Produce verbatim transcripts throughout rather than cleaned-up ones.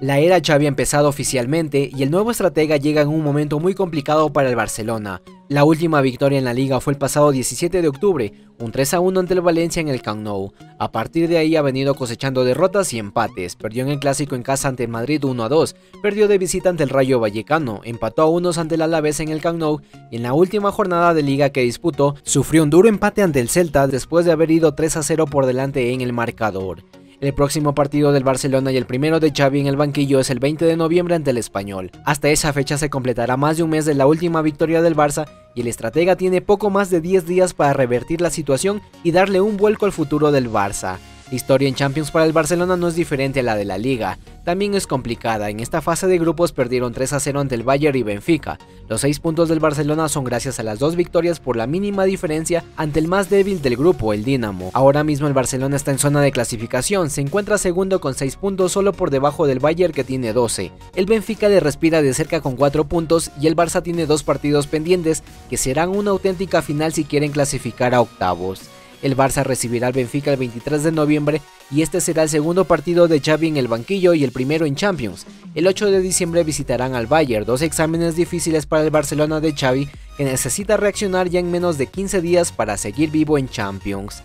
La era ya había empezado oficialmente y el nuevo estratega llega en un momento muy complicado para el Barcelona. La última victoria en la liga fue el pasado diecisiete de octubre, un tres a uno ante el Valencia en el Camp Nou. A partir de ahí ha venido cosechando derrotas y empates. Perdió en el clásico en casa ante el Madrid uno a dos, perdió de visita ante el Rayo Vallecano, empató a unos ante el Alavés en el Camp Nou y en la última jornada de liga que disputó, sufrió un duro empate ante el Celta después de haber ido tres a cero por delante en el marcador. El próximo partido del Barcelona y el primero de Xavi en el banquillo es el veinte de noviembre ante el Español. Hasta esa fecha se completará más de un mes de la última victoria del Barça y el estratega tiene poco más de diez días para revertir la situación y darle un vuelco al futuro del Barça. La historia en Champions para el Barcelona no es diferente a la de la Liga. También es complicada, en esta fase de grupos perdieron tres a cero ante el Bayern y Benfica. Los seis puntos del Barcelona son gracias a las dos victorias por la mínima diferencia ante el más débil del grupo, el Dinamo. Ahora mismo el Barcelona está en zona de clasificación, se encuentra segundo con seis puntos solo por debajo del Bayern que tiene doce. El Benfica le respira de cerca con cuatro puntos y el Barça tiene dos partidos pendientes que serán una auténtica final si quieren clasificar a octavos. El Barça recibirá al Benfica el veintitrés de noviembre y este será el segundo partido de Xavi en el banquillo y el primero en Champions. El ocho de diciembre visitarán al Bayern, dos exámenes difíciles para el Barcelona de Xavi que necesita reaccionar ya en menos de quince días para seguir vivo en Champions.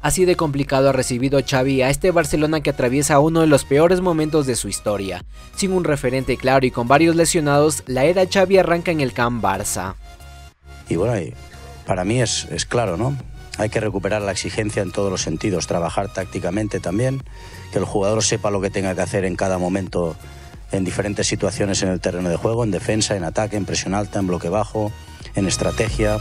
Así de complicado ha recibido Xavi a este Barcelona que atraviesa uno de los peores momentos de su historia. Sin un referente claro y con varios lesionados, la era Xavi arranca en el Camp Barça. Y bueno, para mí es, es claro, ¿no? Hay que recuperar la exigencia en todos los sentidos, trabajar tácticamente también, que el jugador sepa lo que tenga que hacer en cada momento, en diferentes situaciones en el terreno de juego, en defensa, en ataque, en presión alta, en bloque bajo, en estrategia.